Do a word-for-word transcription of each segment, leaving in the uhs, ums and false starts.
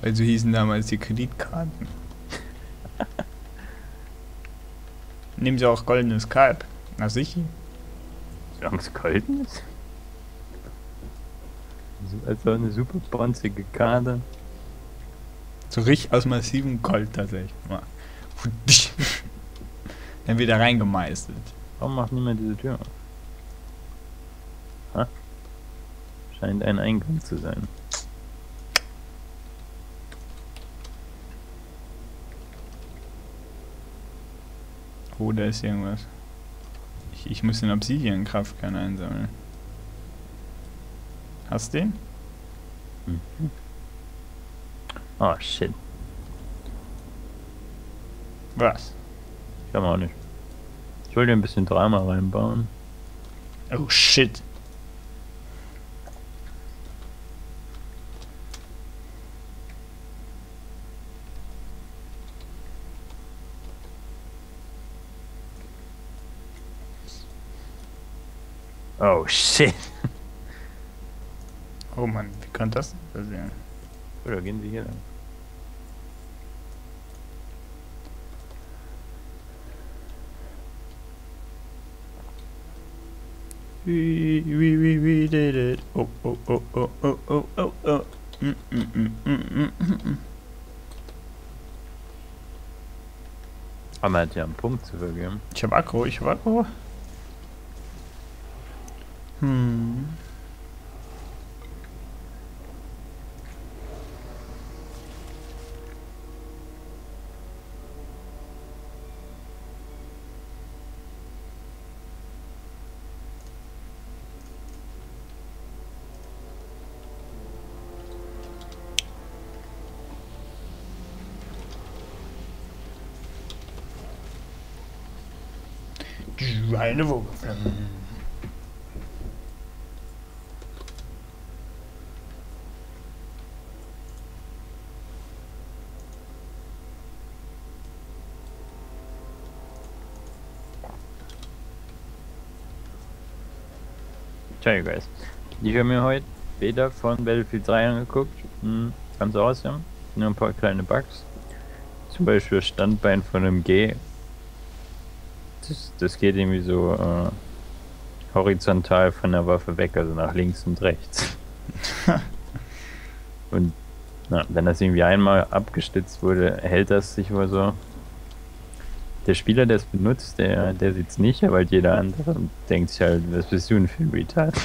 Weil so hießen damals die Kreditkarten. Nehmen Sie auch goldenes Kalb. Na sicher? Sie haben es goldenes? Also eine super bronzige Karte. So richtig aus massivem Gold tatsächlich. Mal. Dann wieder reingemeißelt. Warum macht niemand diese Tür auf? Ha? Scheint ein Eingang zu sein. Oh, da ist irgendwas. Ich, ich muss den Obsidian-Kraftkern einsammeln. Hast du den? Mhm. Oh shit. Was? Ich kann auch nicht. Ich wollte ein bisschen Drama reinbauen. Oh shit. Oh shit. Oh Mann, wie kann das passieren? Oder gehen wir hier lang? We, we, we, we did it. Oh, oh, oh, oh, oh, oh, oh, oh. Mm, mm, mm, mm, mm, mm. Aber man hat ja einen Punkt zu vergeben. Ich hab Akku, ich hab Akku. Hm. Eine Woche. Ciao, you guys. Ich habe mir heute Beta von Battlefield drei angeguckt. Hm, ganz awesome. Nur ein paar kleine Bugs. Zum Beispiel Standbein von einem G. Das geht irgendwie so äh, horizontal von der Waffe weg, also nach links und rechts. Und na, wenn das irgendwie einmal abgestützt wurde, hält das sich wohl so. Der Spieler, der es benutzt, der, der sieht es nicht, aber halt jeder andere denkt sich halt, was bist du denn für ein Retard?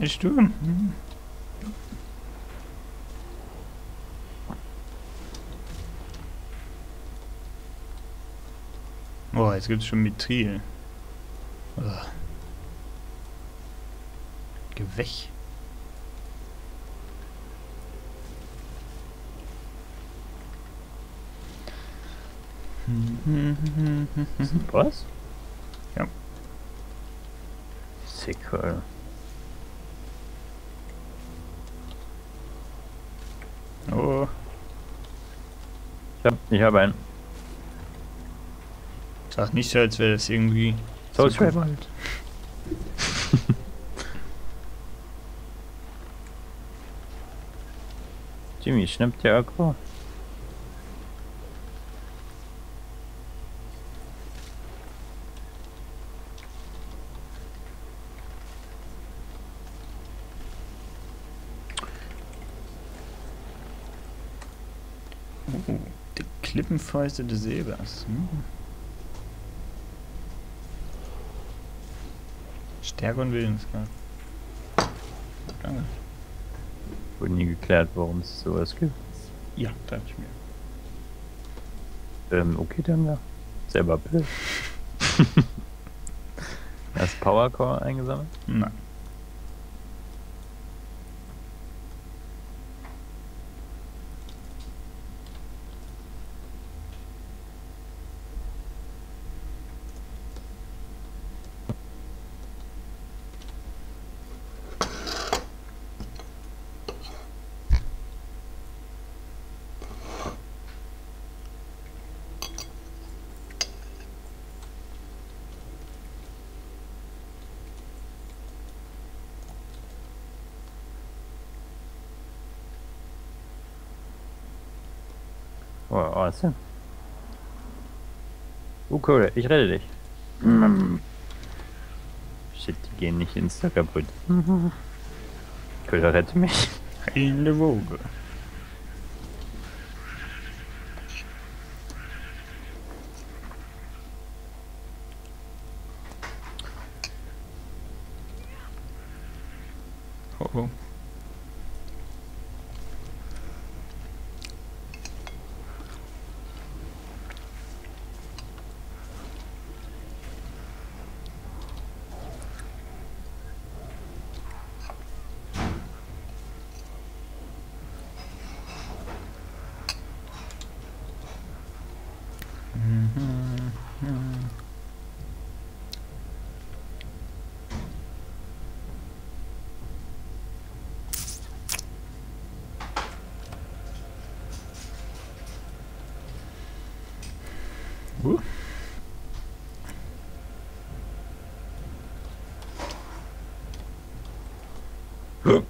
Ich tue. Oh, jetzt gibt es schon Mitril. Oh. Geh weg. Ist ein Boss? Ja. Sick, Alter. Oh. Ich hab, ich hab einen. Ach, nicht so, als wäre das irgendwie so gewollt. Jimmy, schnappt der Akku. Oh, die Klippenfäuste des Säbers. Hm? Stärke und Willenskraft. Danke. Wurde nie geklärt, warum es sowas gibt. Ja, dachte ich mir. Ähm, okay, dann ja. Selber Bild. Hast du Powercore eingesammelt? Nein. Oh, awesome. Oh cool, ich rette dich. Mm. Shit, die gehen nicht insta kaputt. Cool, rette mich. Heilende Woge. Oh oh. Uh. Huh.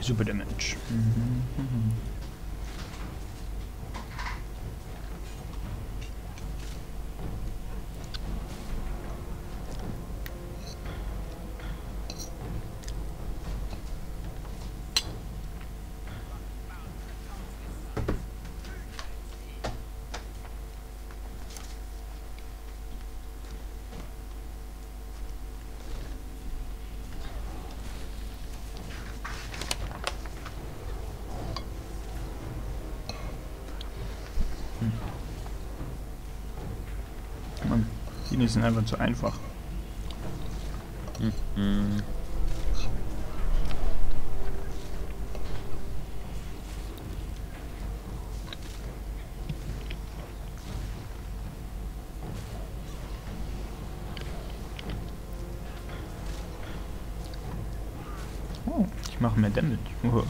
Super Damage. Mhm. Mhm. Die sind einfach zu einfach. Mhm. Oh, ich mache mehr Damage. Uah.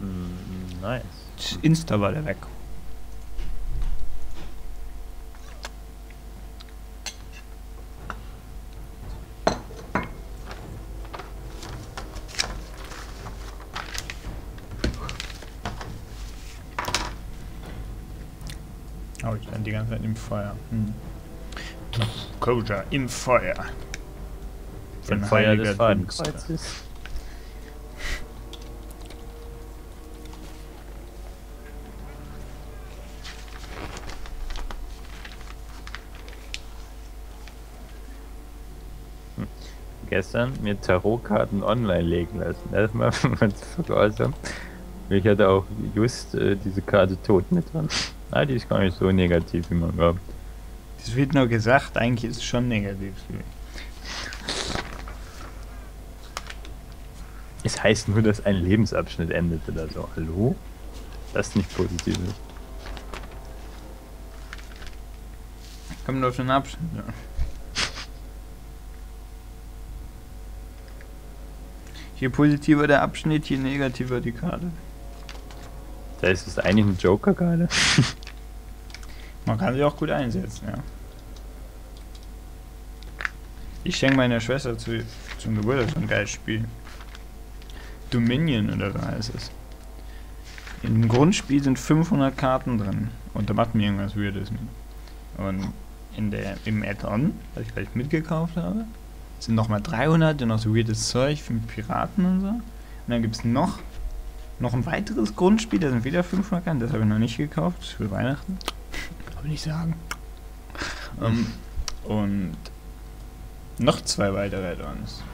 Mhm. Nice. Insta war der weg. Oh, ich bin die ganze Zeit im Feuer. Hm. Koja im Feuer. Im Von Feuer des Fadenkreuzes. Gestern mir Tarotkarten online legen lassen. Erstmal awesome. Ich hatte auch just äh, diese Karte tot mit dran. Ah, die ist gar nicht so negativ, wie man glaubt. Das wird nur gesagt, eigentlich ist es schon negativ. Es heißt nur, dass ein Lebensabschnitt endet oder so. Hallo? Das ist nicht positiv. Kommt auf den Abschnitt. Ja. Je positiver der Abschnitt, je negativer die Karte. Da ist es eigentlich ein Joker-Karte. Man kann sie auch gut einsetzen, ja. Ich schenke meiner Schwester zu, zum Geburtstag so ein geiles Spiel. Dominion oder so heißt es. Im Grundspiel sind fünfhundert Karten drin. Und da macht mir irgendwas Weirdes mit. Und in der, im Add-on, was ich gleich mitgekauft habe, sind nochmal dreihundert, dann noch so weirdes Zeug für Piraten und so. Und dann gibt es noch, noch ein weiteres Grundspiel, da sind wieder fünfhundert Karten, das habe ich noch nicht gekauft, das ist für Weihnachten. Kann ich nicht sagen. Um, und noch zwei weitere Add-ons.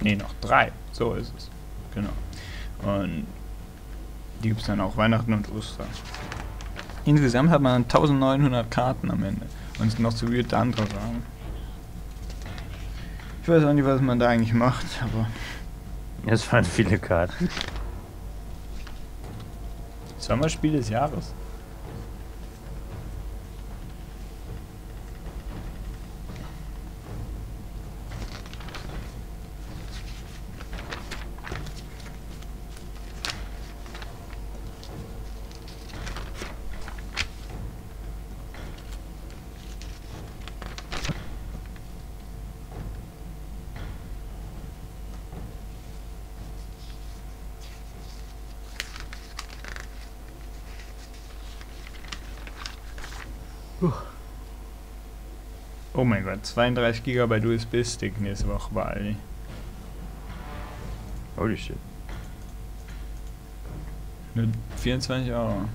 Ne, noch drei. So ist es. Genau. Und Die gibt es dann auch Weihnachten und Ostern. Insgesamt hat man eintausendneunhundert Karten am Ende. Und es sind noch zu viele andere Sachen. Ich weiß auch nicht, was man da eigentlich macht, aber... Es waren viele Karten. Sommerspiel des Jahres. Oh mein Gott, zweiunddreißig Gigabyte U S B-Stick nächste Woche bei Aldi. Holy shit. Nur vierundzwanzig Euro.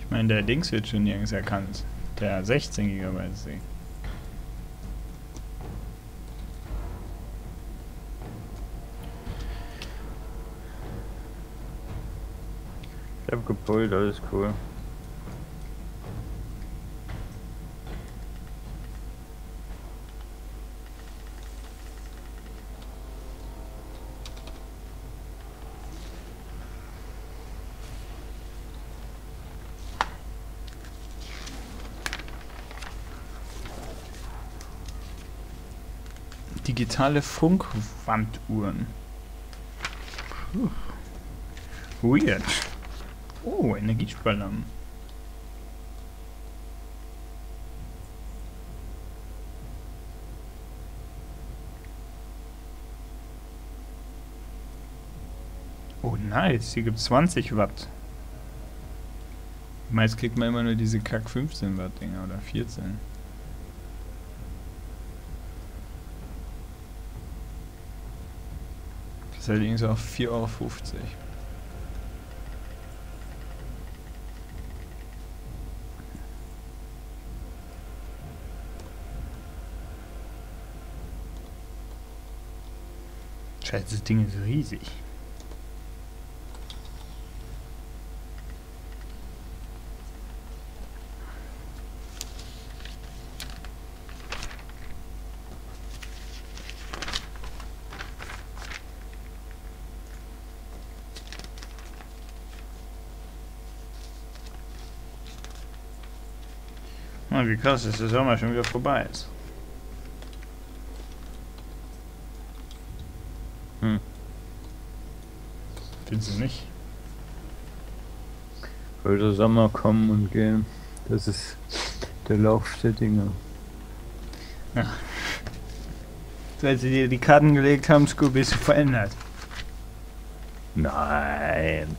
Ich meine, der Dings wird schon nirgends erkannt. Der sechzehn Gigabyte Stick. Ich hab gepult, alles cool. Digitale Funkwanduhren. Weird. Oh, Energiesparlampen. Oh, nice. Hier gibt es zwanzig Watt. Meist kriegt man immer nur diese Kack fünfzehn Watt Dinger oder vierzehn. Das ist halt irgendwie so auf vier Euro fünfzig. Scheiße, das Ding ist riesig. Oh, wie krass, dass der Sommer schon wieder vorbei ist. Findest du nicht? Würde Sommer kommen und gehen. Das ist der Lauf der Dinge. Ja. Seit sie dir die Karten gelegt haben, Scooby ist verändert. Nein.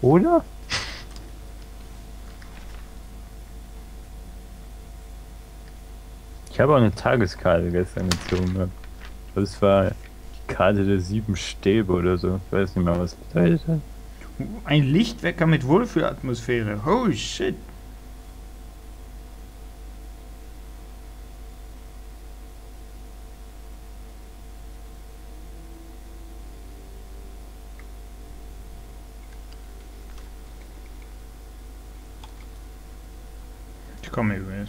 Oder? Ich habe auch eine Tageskarte gestern gezogen. Das war... Karte der sieben Stäbe oder so. Ich weiß nicht mal, was das bedeutet hat. Ein Lichtwecker mit Wohlfühlatmosphäre. Oh shit. Ich komme übrigens.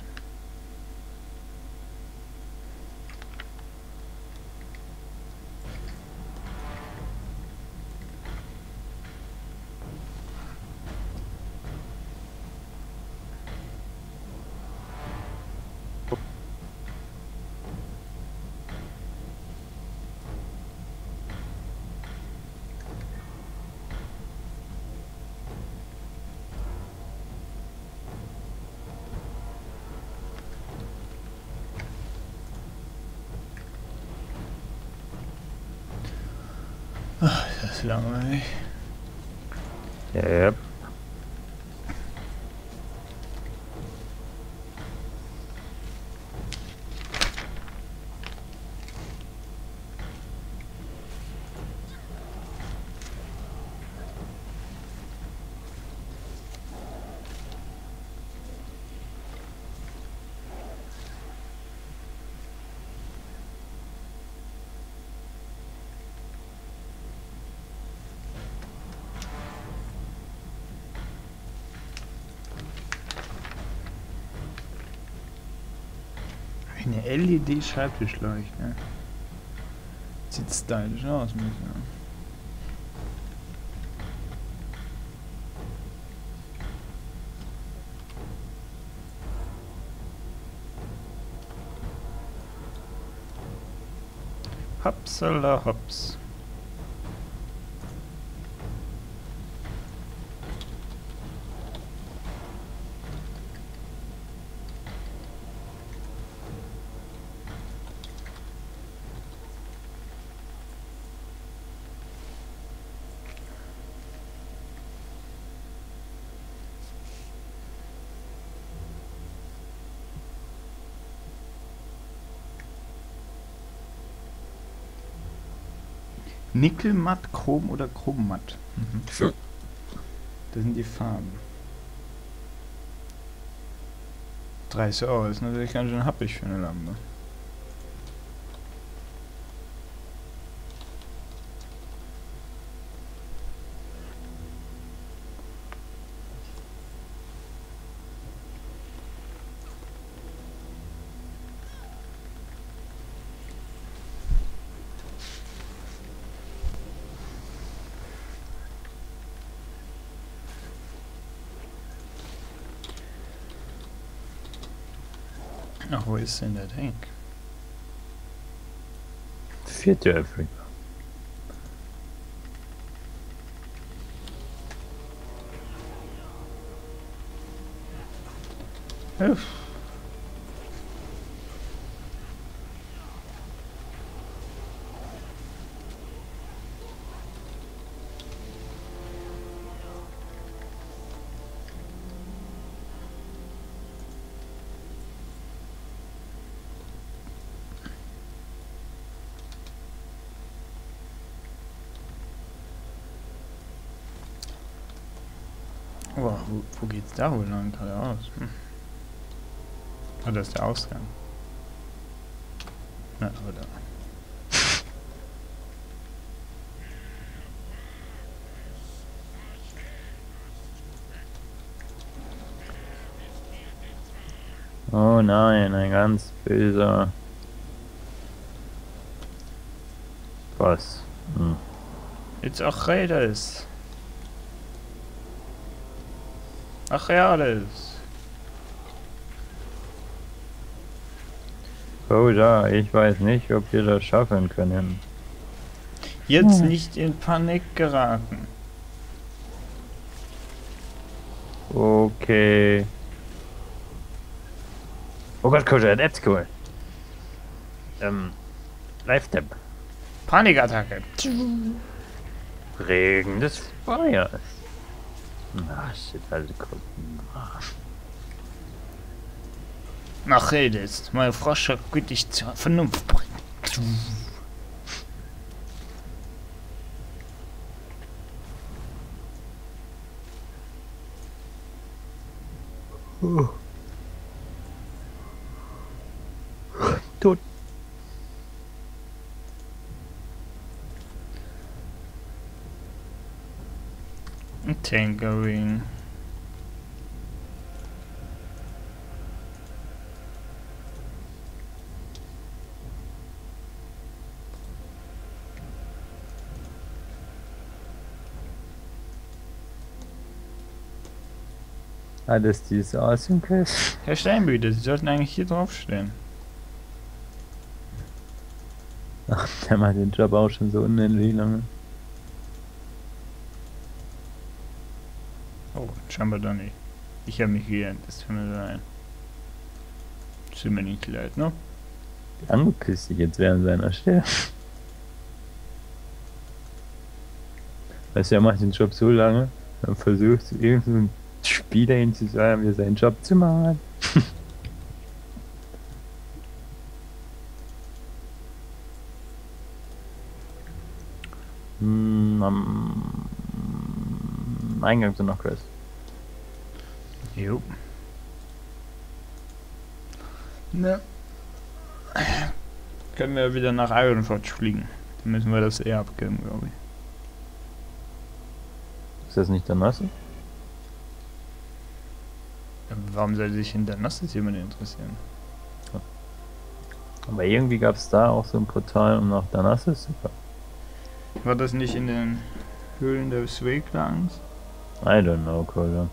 Ach, das ist langweilig. Yep. eine L E D-Schreibtischleuchte. Sieht stylisch aus, muss ich sagen. Hopsala hops. Nickelmatt, Chrom oder Chrommatt? Mhm. Das sind die Farben. dreißig Euro ist natürlich ganz schön happig für eine Lampe. Ach, wo ist denn der Tank? Vierte Afrika. Uff. Wow, wo, wo geht's da wohl lang geradeaus? Hm. Oh, da ist der Ausgang. Na, aber da. Oh nein, ein ganz böser. Was? Hm. Jetzt auch Raiders. Ach ja, alles. Oh da, ich weiß nicht, ob wir das schaffen können. Jetzt hm. nicht in Panik geraten. Okay. Oh Gott, Coach, er hat cool. Ähm, Live-Tab. Panikattacke. Regen des Feuers. Ach, shit, also gucken. Ach, redest. Mein Frosch wird dich zur Vernunft bringen. Oh. Tot. Tankering. Ah, das ist diese Awesome-Quest. Herr Steinbüte, Sie sollten eigentlich hier draufstehen. Ach, der macht den Job auch schon so unendlich lange. Oh, scheinbar doch nicht. Ich habe mich geirrt, das kann mir sein. Das tut mir nicht leid, ne? Die angeküsst sich jetzt während seiner Stelle. Weißt du, er macht den Job so lange, dann versucht irgendein Spieler ihm zu sagen, wie er seinen Job zu machen hat. Hm, am Eingang sind noch Quest. Jo. Ne. Können wir wieder nach Ironforge fliegen. Dann müssen wir das eher abgeben, glaube ich. Ist das nicht Danasse? Warum soll sich in Danasse jemand interessieren? Aber irgendwie gab es da auch so ein Portal, um nach Danasse zu kommen. War das nicht in den Höhlen der Swiglaans? I don't know, Kollege.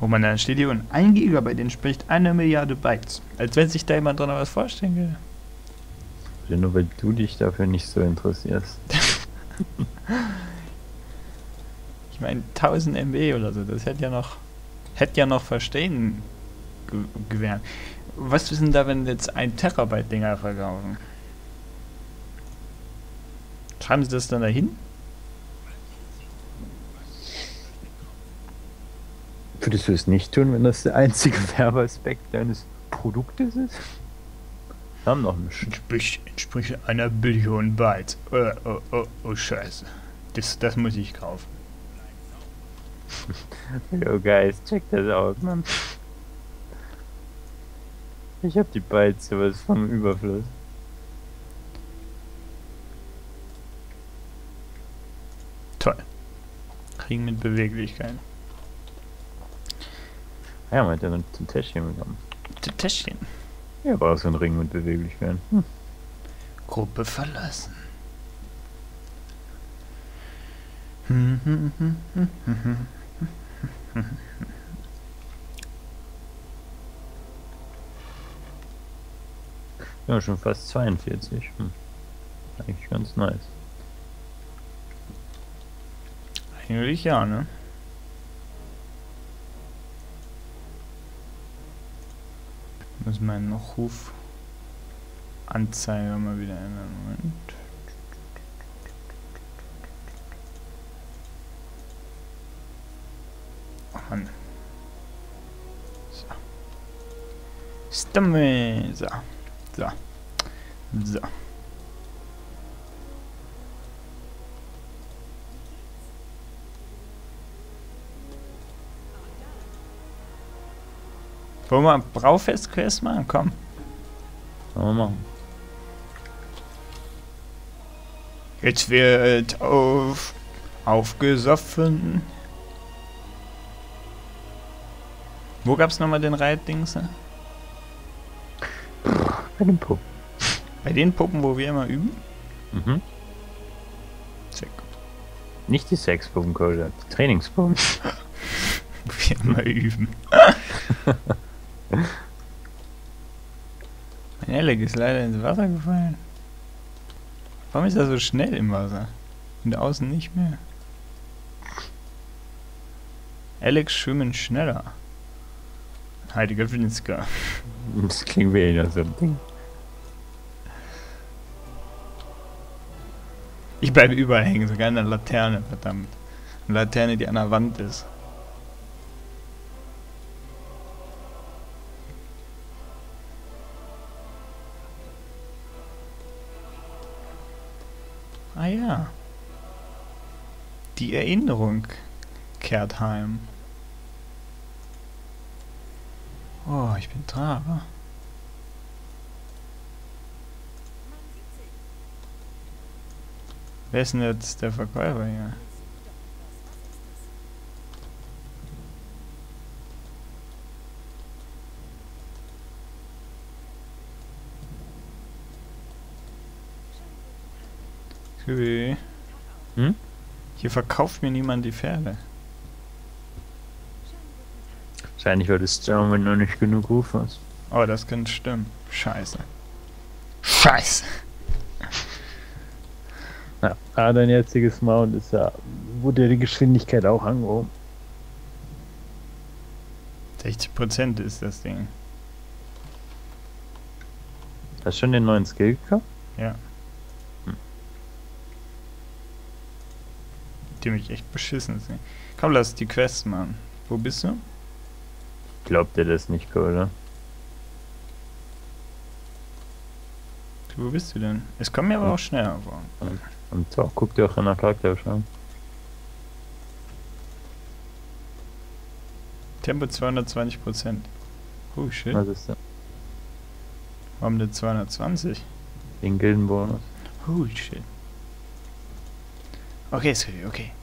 Oh man, dann steht hier und ein Gigabyte entspricht einer Milliarde Bytes. Als wenn sich da jemand dran was vorstellen will. Also nur weil du dich dafür nicht so interessierst. Ich meine, tausend Megabyte oder so, das hätte ja noch, hätte ja noch verstehen gewähren. Was wissen da, wenn jetzt ein Terabyte Dinger verkaufen? Schreiben sie das dann dahin? Würdest du es nicht tun, wenn das der einzige Werbeaspekt deines Produktes ist? Wir haben noch einen Sprich, entspricht einer Billion Bytes. Oh, oh, oh, oh, scheiße. Das, das muss ich kaufen. Yo guys, check das aus, Mann. Ich hab die Bytes sowas vom Überfluss. Toll. Kriegen mit Beweglichkeit. Ja, man hat ja noch ein Täschchen bekommen. Ein Täschchen? Ja, war so ein Ring mit Beweglichkeit. Hm. Gruppe verlassen. Hm, hm, hm, hm, hm, hm, hm, hm. Ja, schon fast zweiundvierzig. Hm. Eigentlich ganz nice. Eigentlich ja, ne? Ich muss meinen Rufanzeiger mal wieder ändern. Moment. Ach Mann. So. Stimme. So. So. So. Wollen wir Braufest-Quest machen? Komm. Wollen wir machen. Jetzt wird auf... aufgesoffen. Wo gab's nochmal den Reitdings? Bei den Puppen. Bei den Puppen, wo wir immer üben? Mhm. Check. Nicht die Sexpuppen, Kollege, die Trainingspuppen. Wo wir immer üben. Mein Alec ist leider ins Wasser gefallen. Warum ist er so schnell im Wasser? Und außen nicht mehr. Alex schwimmen schneller. Heidegger Flinska. Das klingt wie einer so ein Ding. Ich bleibe überhängen, sogar an der Laterne, verdammt. Eine Laterne, die an der Wand ist. Ah ja. Die Erinnerung kehrt heim. Oh, ich bin Traber. Wer ist denn jetzt der Verkäufer hier? Scooby. Hm? Hier verkauft mir niemand die Pferde. Wahrscheinlich würdest du sagen, wenn du nicht genug Ruf hast. Oh, das könnte stimmen. Scheiße. Scheiße! Ja, ah, dein jetziges Mount ist ja. Wurde ja die Geschwindigkeit auch angehoben. sechzig Prozent ist das Ding. Hast du schon den neuen Skill gekauft? Ja. Hm. Die mich echt beschissen sind. Komm, lass die Quest machen. Wo bist du? Glaubt ihr das nicht, oder? Wo bist du denn? Es kommt mir aber auch schneller vor. Am Tag guckt ihr auch in der Charakterbeschreibung. Tempo zweihundertzwanzig Prozent. Oh shit. Was ist das? Warum denn zweihundertzwanzig? Den Gildenbonus. Oh shit. Okay, sorry, okay.